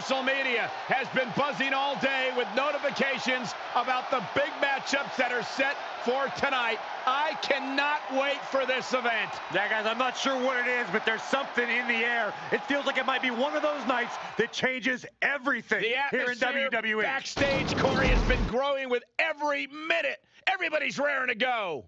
Social media has been buzzing all day with notifications about the big matchups that are set for tonight. I cannot wait for this event. Yeah, guys, I'm not sure what it is, but there's something in the air. It feels like it might be one of those nights that changes everything here in WWE. Backstage, Corey, has been growing with every minute. Everybody's raring to go.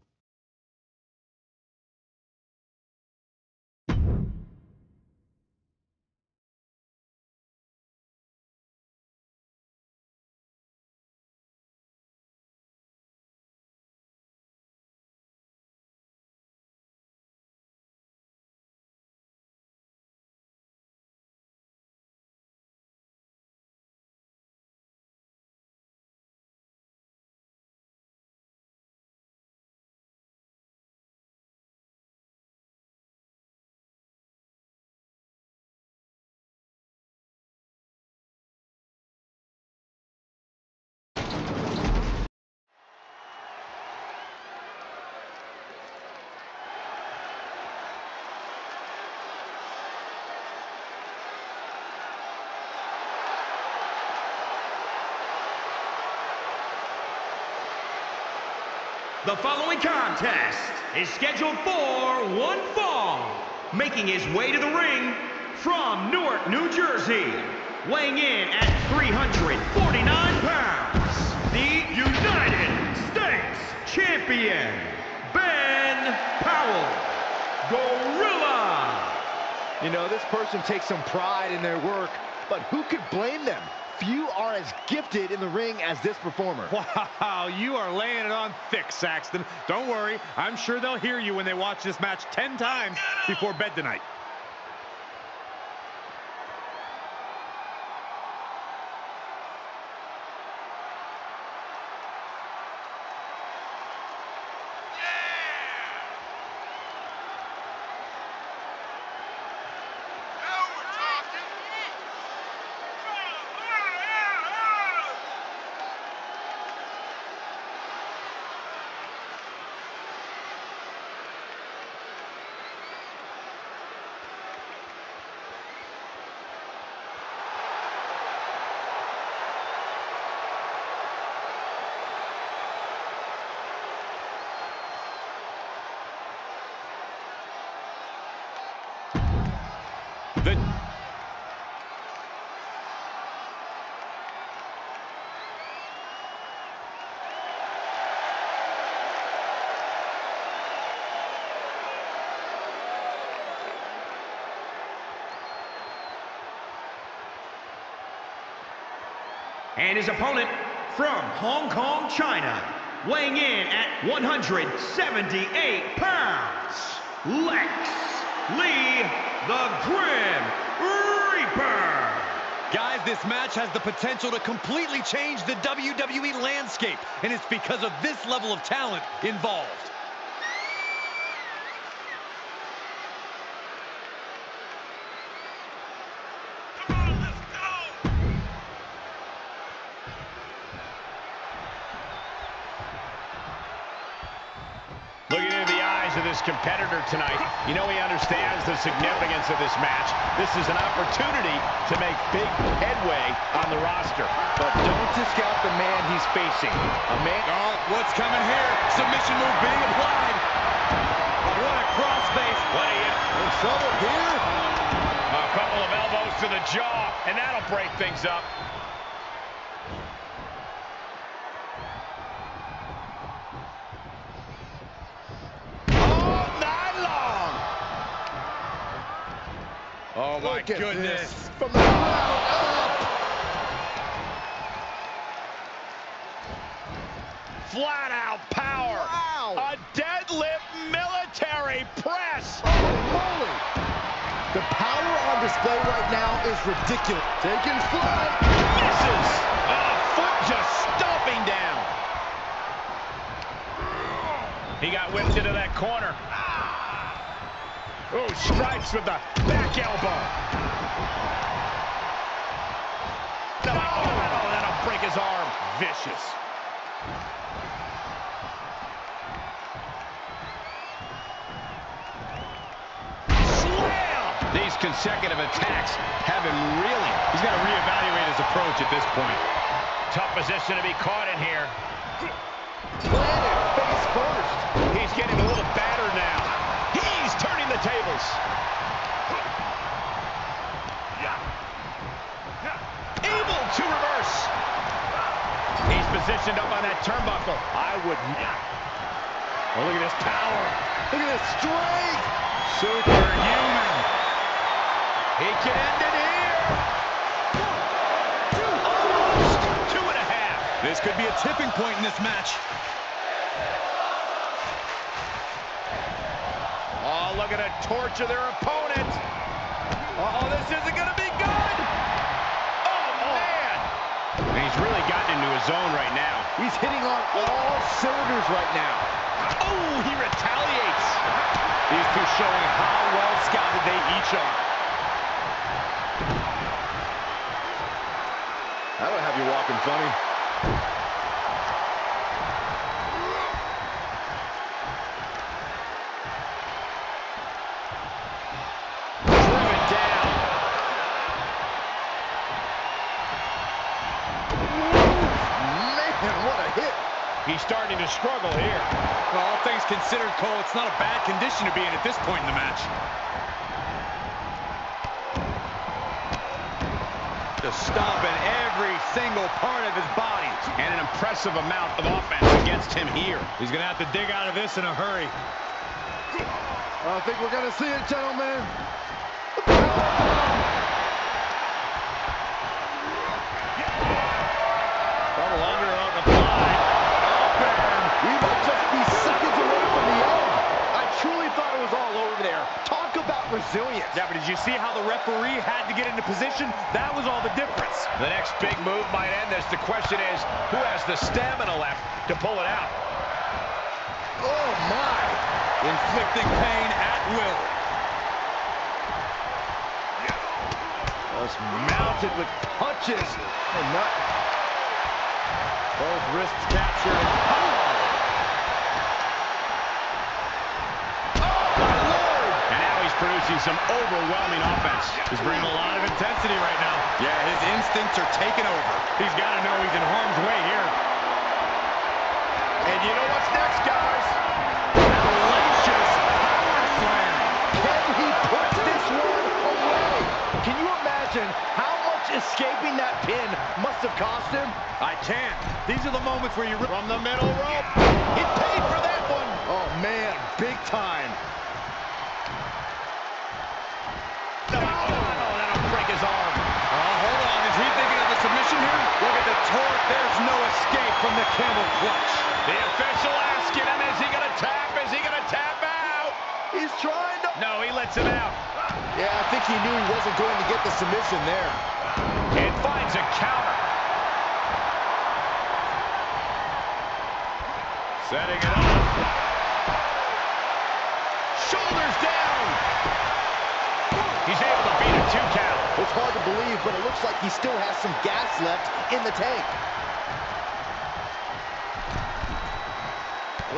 The following contest is scheduled for one fall, making his way to the ring from Newark, New Jersey, weighing in at 349 pounds, the United States Champion, Ben Powell, Gorilla. You know, this person takes some pride in their work, but who could blame them? Few are as gifted in the ring as this performer. Wow, you are laying it on thick, Saxton. Don't worry, I'm sure they'll hear you when they watch this match 10 times before bed tonight. And his opponent from Hong Kong, China, weighing in at 178 pounds, Lex Lee, the Grim Reaper. Guys, this match has the potential to completely change the WWE landscape, and it's because of this level of talent involved. Competitor tonight. You know, he understands the significance of this match. This is an opportunity to make big headway on the roster. But don't discount the man he's facing. A man... Oh, what's coming here? Submission move being applied. Oh, what a cross face. What are you in trouble here? A couple of elbows to the jaw, and that'll break things up. Oh, my goodness. From the ground up. Flat out power. Wow. A deadlift military press. Oh, holy. The power on display right now is ridiculous. Taking flight. Misses. And a foot just stomping down. He got whipped into that corner. Oh, strikes with the back elbow. Oh, that'll break his arm. Vicious. Slam! These consecutive attacks have him reeling. He's got to reevaluate his approach at this point. Tough position to be caught in here. Planted face first. He's getting a little battered now. He's turning the tables. Able to reverse. He's positioned up on that turnbuckle. I would not. Oh, look at his power. Look at his strength. Superhuman. He can end it here. Almost 2.5. This could be a tipping point in this match. Oh, look at it torture their opponent. Uh-oh, this isn't going to be good. Oh, man. And he's really gotten into his zone right now. He's hitting on all cylinders right now. Oh, he retaliates. These two showing how well scouted they each are. I don't have you walking funny. Threw it down. Man, what a hit. He's starting to struggle here. Well, all things considered, Cole, it's not a bad condition to be in at this point in the match. Just stomping every single part of his body. And an impressive amount of offense against him here. He's going to have to dig out of this in a hurry. I think we're going to see it, gentlemen. Resilience. Yeah, but did you see how the referee had to get into position? That was all the difference. The next big move might end this. The question is, who has the stamina left to pull it out? Oh, my. Inflicting pain at will. Just mounted with punches. And not... Both wrists captured. Oh! Producing some overwhelming offense. He's bringing a lot of intensity right now. Yeah, his instincts are taking over. He's got to know he's in harm's way here. And you know what's next, guys? Delicious power slam. Can he put this one away? Can you imagine how much escaping that pin must have cost him? I can't. These are the moments where you... From the middle rope. He paid for that one. Oh, man, big time. Look at the torque. There's no escape from the camel clutch. The official asking him, is he going to tap? Is he going to tap out? He's trying to... No, he lets him out. Yeah, I think he knew he wasn't going to get the submission there. And finds a counter. Setting it up. Shoulders down. He's able to beat a 2 count. It's hard to believe, but it looks like he still has some gas left in the tank.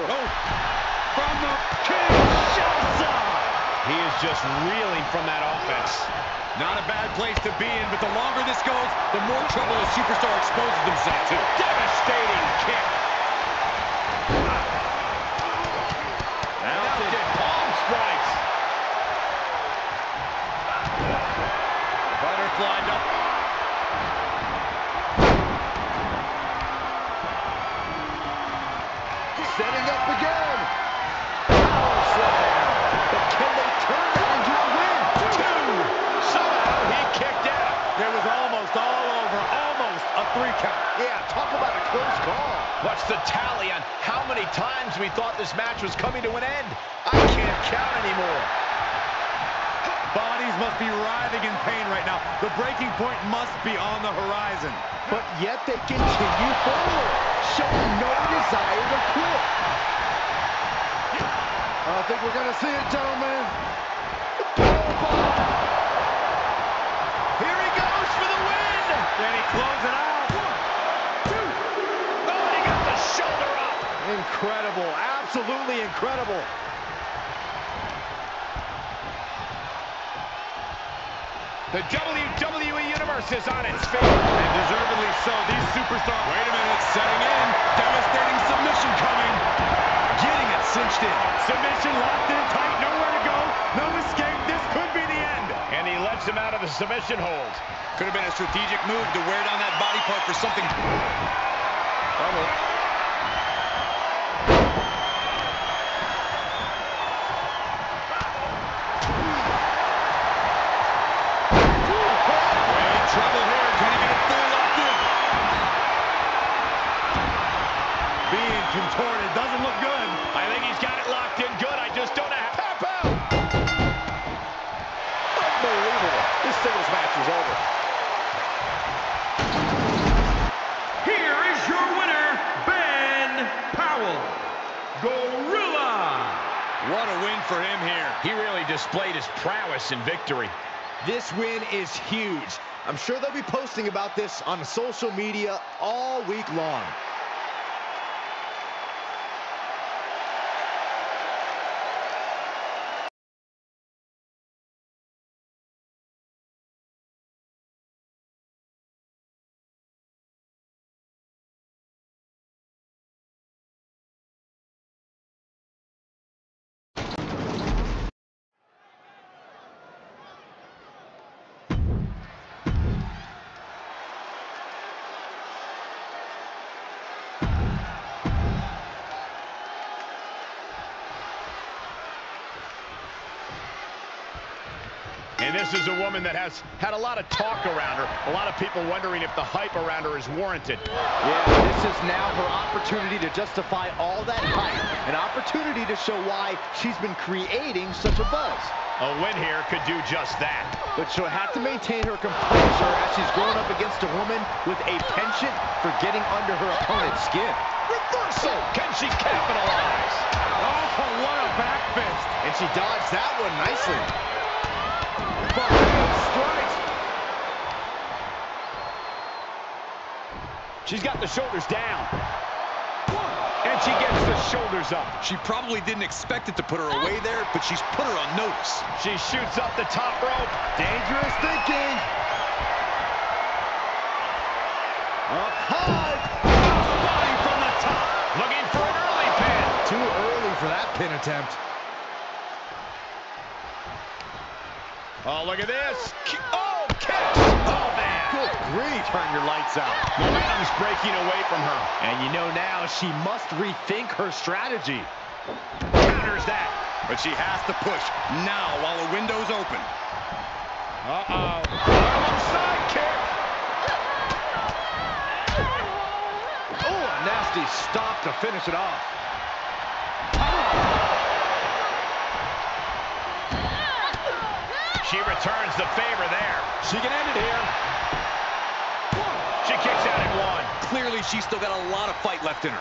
Oh, from the King Johnson! He is just reeling from that offense. Not a bad place to be in, but the longer this goes, the more trouble the superstar exposes himself to. Devastating kick. Mounted palm strikes. Lined up. Setting up again. Power slam. But can they turn it into a win? 2. Somehow he kicked out. There was almost all over. Almost a 3 count. Yeah, talk about a close call. What's the tally on how many times we thought this match was coming to an end? I can't count anymore. Bodies must be writhing in pain right now. The breaking point must be on the horizon. But yet they continue forward, showing no desire to quit. I think we're going to see it, gentlemen. Here he goes for the win. Then he closes it out. 1, 2. Oh, he got the shoulder up. Incredible. Absolutely incredible. The WWE Universe is on its feet. And deservedly so. These superstars... Wait a minute. Setting in. Devastating submission coming. Getting it cinched in. Submission locked in tight. Nowhere to go. No escape. This could be the end. And he lets him out of the submission hold. Could have been a strategic move to wear down that body part for something... Oh. It doesn't look good. I think he's got it locked in good. I just don't know how. Tap out! Unbelievable. This singles match is over. Here is your winner, Ben Powell. Gorilla. What a win for him here. He really displayed his prowess in victory. This win is huge. I'm sure they'll be posting about this on social media all week long. And this is a woman that has had a lot of talk around her. A lot of people wondering if the hype around her is warranted. Yeah, this is now her opportunity to justify all that hype. An opportunity to show why she's been creating such a buzz. A win here could do just that. But she'll have to maintain her composure as she's grown up against a woman with a penchant for getting under her opponent's skin. Reversal! Can she capitalize? Oh, what a back fist. And she dodged that one nicely. She's got the shoulders down. And she gets the shoulders up. She probably didn't expect it to put her away there, but she's put her on notice. She shoots up the top rope. Dangerous thinking. Up high. Body from the top. Looking for an early pin. Too early for that pin attempt. Oh, look at this. Oh, catch. Oh, man. Good grief. Turn your lights out. Momentum's breaking away from her. And you know now she must rethink her strategy. Counters that. But she has to push now while the window's open. Uh-oh. Side kick. Oh, a nasty stop to finish it off. She returns the favor there. She can end it here. She kicks out at one. Clearly, she's still got a lot of fight left in her.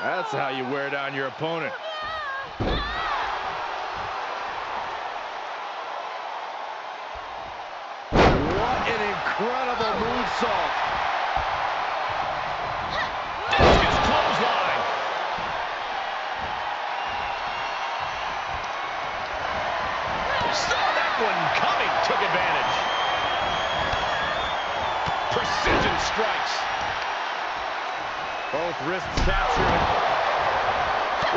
That's how you wear down your opponent. What an incredible moonsault. Strikes. Both wrists captured.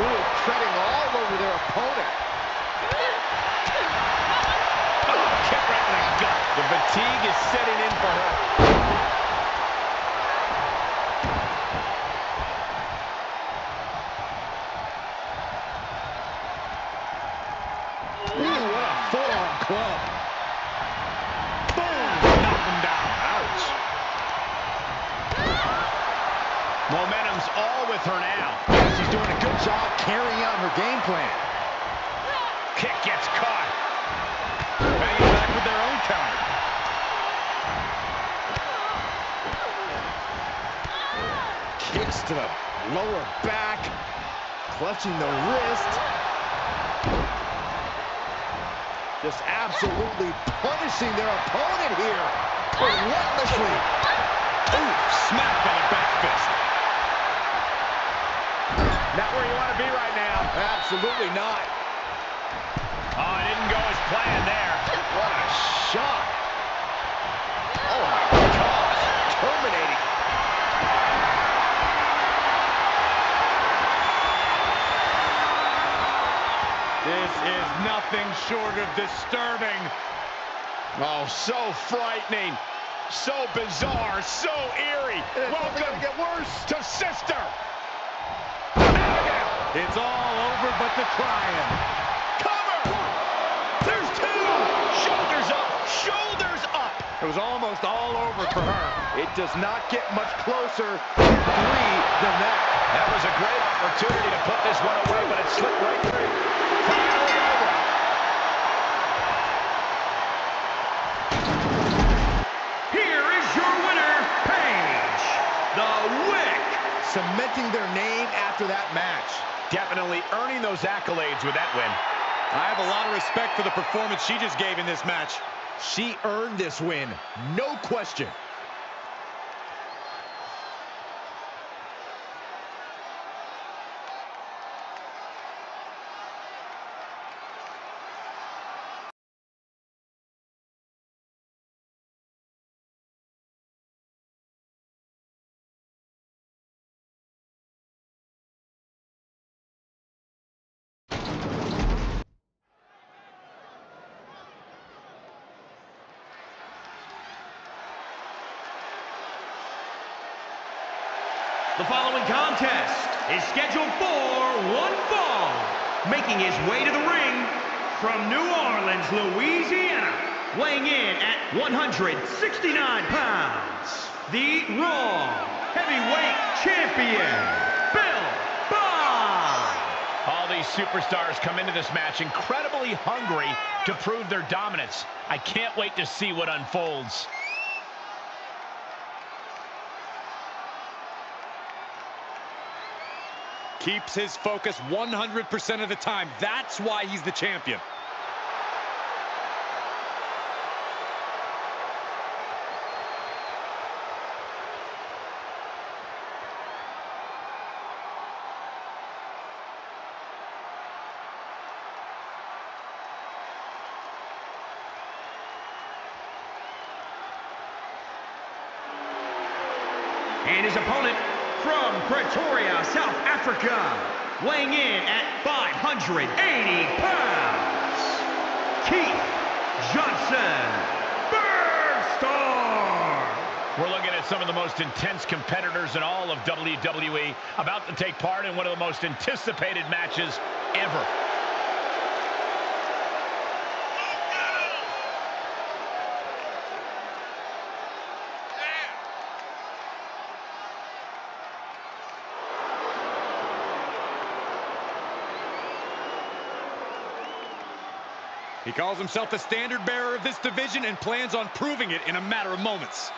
Ooh, treading all over their opponent. Oh, kick right in the gut. The fatigue is setting in for her. Ooh, what a forearm club. Boom! Knock him down. Ouch. Momentum's all with her now. She's doing a good job carrying out her game plan. Kick gets caught. Banging back with their own counter. Kicks to the lower back. Clutching the wrist. Just absolutely punishing their opponent here. Relentlessly. Ooh, smack by the back fist. Not where you want to be right now. Absolutely not. Oh, it didn't go as planned there. What a shot. Oh, my God. Terminating. This is nothing short of disturbing. Oh, so frightening. So bizarre. So eerie. Welcome get worse. To Sister. It's all over but the trying. Cover! There's two! Shoulders up! Shoulders up! It was almost all over for her. It does not get much closer to three than that. That was a great opportunity to put this one away, but it slipped right through. Finally over! Here is your winner, Paige, the Wick, cementing their name after that match. Definitely earning those accolades with that win. I have a lot of respect for the performance she just gave in this match. She earned this win, no question. The following contest is scheduled for one fall. Making his way to the ring from New Orleans, Louisiana, weighing in at 169 pounds, the Raw Heavyweight Champion, Bill Bob. All these superstars come into this match incredibly hungry to prove their dominance. I can't wait to see what unfolds. Keeps his focus 100% of the time. That's why he's the champion. And his opponent, from Pretoria, South Africa, weighing in at 580 pounds, Keith Johnson, Bergstar. We're looking at some of the most intense competitors in all of WWE, about to take part in one of the most anticipated matches ever. He calls himself the standard bearer of this division and plans on proving it in a matter of moments.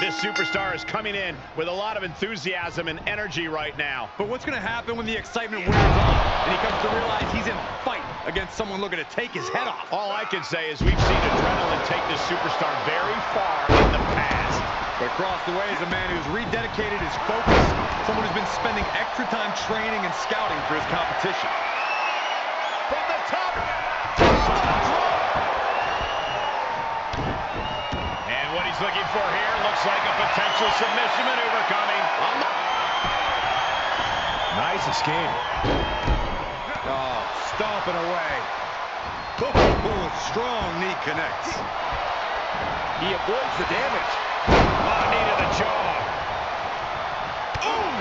This superstar is coming in with a lot of enthusiasm and energy right now. But what's going to happen when the excitement wears off and he comes to realize he's in a fight against someone looking to take his head off? All I can say is we've seen adrenaline take this superstar very far in the past. But across the way is a man who's rededicated his focus, someone who's been spending extra time training and scouting for his competition. From the top! And what he's looking for here looks like a potential submission maneuver coming. Nice escape. Oh, stomping away. Ooh, strong knee connects. He avoids the damage. Oh, knee to the jaw. Ooh!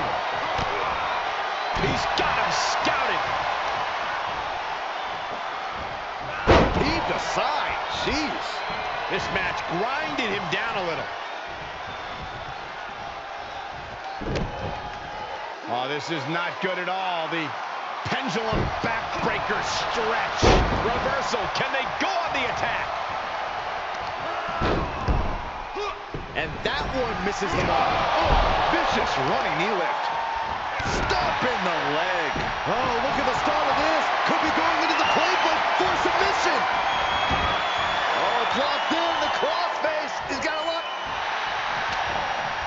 He's got him scouted. Heaved aside. Jeez. This match grinded him down a little. Oh, this is not good at all. The pendulum backbreaker stretch. Reversal. Can they go on the attack? And that one misses the mark. Oh, vicious running knee lift. Stomp in the leg. Oh, look at the start of this. Could be going into the playbook for submission. Oh, it's locked in. The cross face. He's got a lot.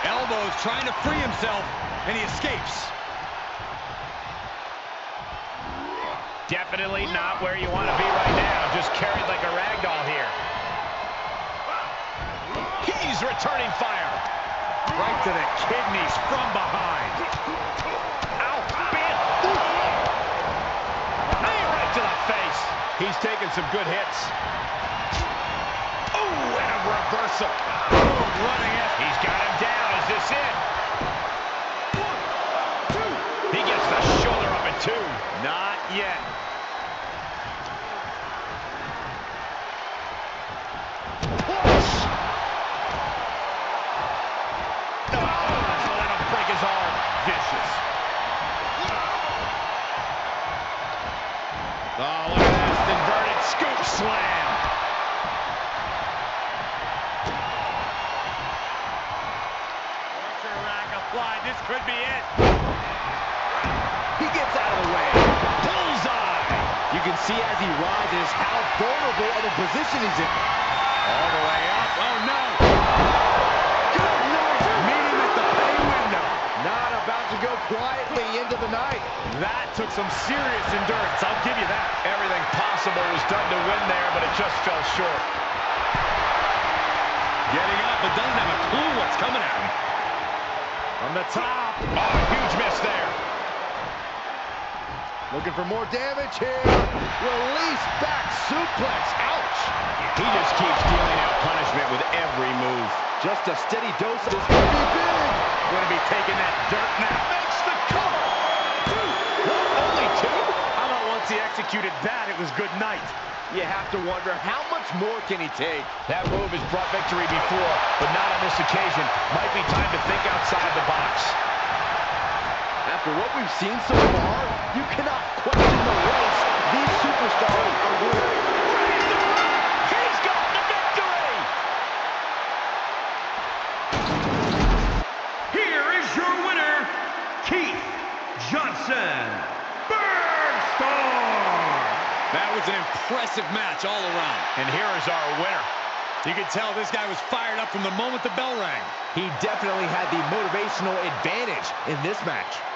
Elbows trying to free himself, and he escapes. Definitely not where you want to be right now. Just carried like a ragdoll here. He's returning fire. Right to the kidneys from behind. Out, bit. Right to the face. He's taking some good hits. Oh, and a reversal. Oh, running it. He's got him down. Is this it? One, two. He gets the shoulder up in two. Not yet. Vicious. Oh, look at this. Inverted scoop slam. Pressure rack applied. This could be it. He gets out of the way. Bullseye. You can see as he rises how vulnerable of a position he's in. All the way up. Oh, no. Good night. Meet him at the pay window. Not about to go quietly into the night. That took some serious endurance, I'll give you that. Everything possible was done to win there, but it just fell short. Getting up, but doesn't have a clue what's coming at him. From the top. Oh, a huge miss there. Looking for more damage here. Release back suplex. Ouch. He just keeps dealing out punishment with every move. Just a steady dose of this. Going to be taking that dirt now. Makes the cover. Two. One, only two? How about once he executed that, it was good night. You have to wonder, how much more can he take? That move has brought victory before, but not on this occasion. Might be time to think outside the box. After what we've seen so far, you cannot question the race these superstars are winning. He's got the victory! Keith Johnson, Bergstar. That was an impressive match all around. And here is our winner. You could tell this guy was fired up from the moment the bell rang. He definitely had the motivational advantage in this match.